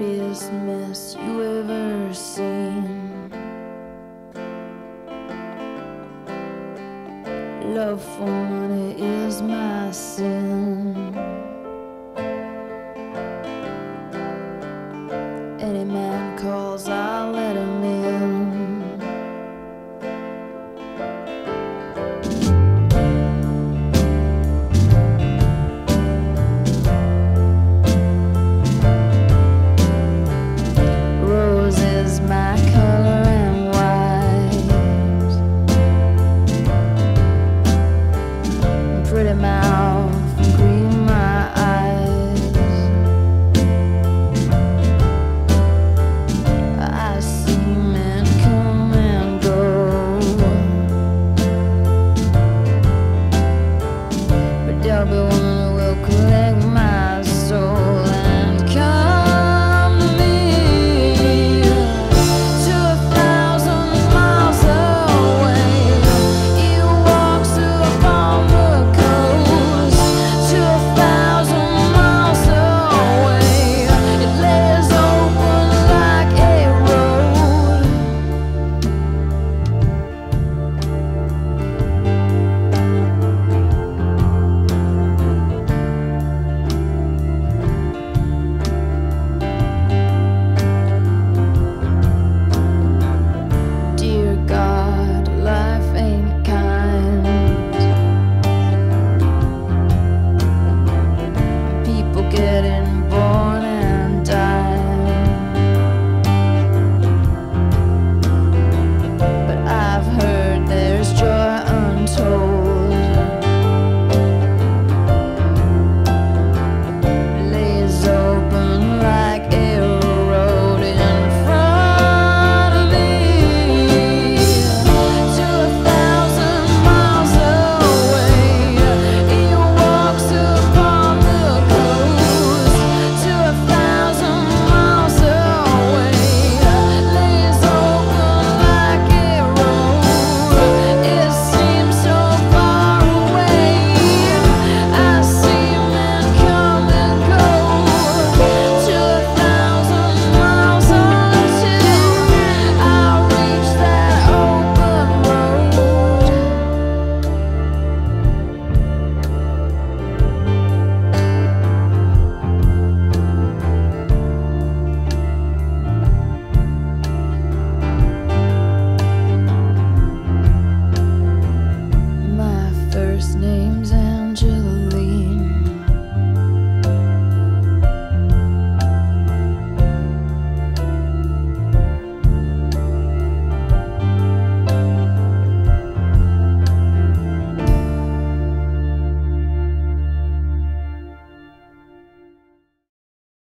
dirtiest mess you ever seen. Love for money is my sin.